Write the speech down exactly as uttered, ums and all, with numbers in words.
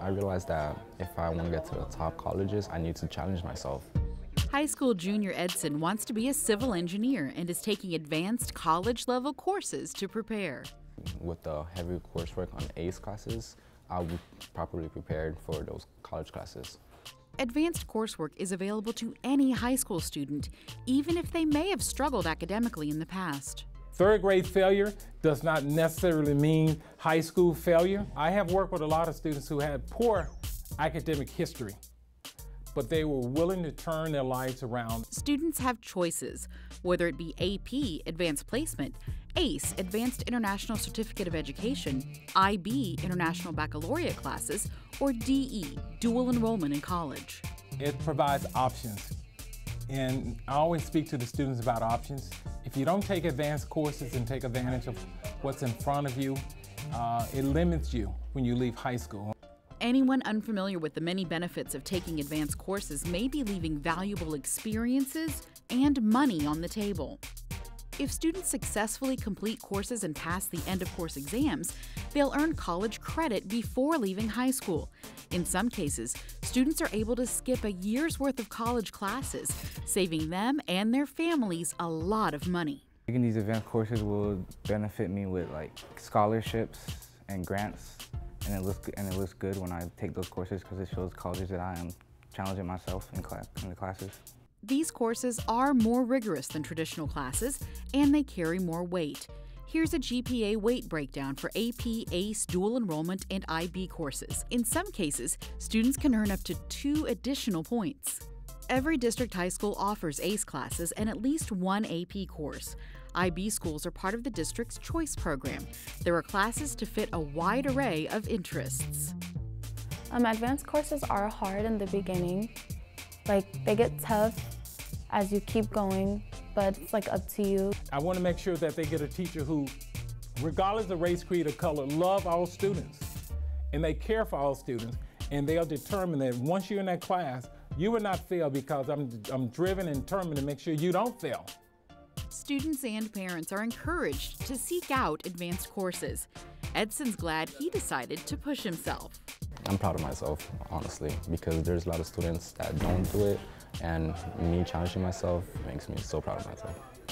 I realized that if I want to get to the top colleges, I need to challenge myself. High school junior Edson wants to be a civil engineer and is taking advanced college-level courses to prepare. With the heavy coursework on ACE classes, I'll be properly prepared for those college classes. Advanced coursework is available to any high school student, even if they may have struggled academically in the past. Third grade failure does not necessarily mean high school failure. I have worked with a lot of students who had poor academic history, but they were willing to turn their lives around. Students have choices, whether it be A P, Advanced Placement, AICE, Advanced International Certificate of Education, I B, International Baccalaureate Classes, or D E, Dual Enrollment in College. It provides options, and I always speak to the students about options. If you don't take advanced courses and take advantage of what's in front of you, uh, it limits you when you leave high school. Anyone unfamiliar with the many benefits of taking advanced courses may be leaving valuable experiences and money on the table. If students successfully complete courses and pass the end-of-course exams, they'll earn college credit before leaving high school. In some cases, students are able to skip a year's worth of college classes, saving them and their families a lot of money. Taking these advanced courses will benefit me with like scholarships and grants. And it looks and it looks good when I take those courses because it shows colleges that I am challenging myself in, class, in the classes. These courses are more rigorous than traditional classes, and they carry more weight. Here's a G P A weight breakdown for A P, ACE, Dual Enrollment, and I B courses. In some cases, students can earn up to two additional points. Every district high school offers ACE classes and at least one A P course. I B schools are part of the district's choice program. There are classes to fit a wide array of interests. Um, advanced courses are hard in the beginning. Like, they get tough as you keep going, but it's like up to you. I want to make sure that they get a teacher who, regardless of race, creed, or color, love all students, and they care for all students, and they'll determine that once you're in that class, you will not fail because I'm, I'm driven and determined to make sure you don't fail. Students and parents are encouraged to seek out advanced courses. Edson's glad he decided to push himself. I'm proud of myself, honestly, because there's a lot of students that don't do it, and me challenging myself makes me so proud of myself.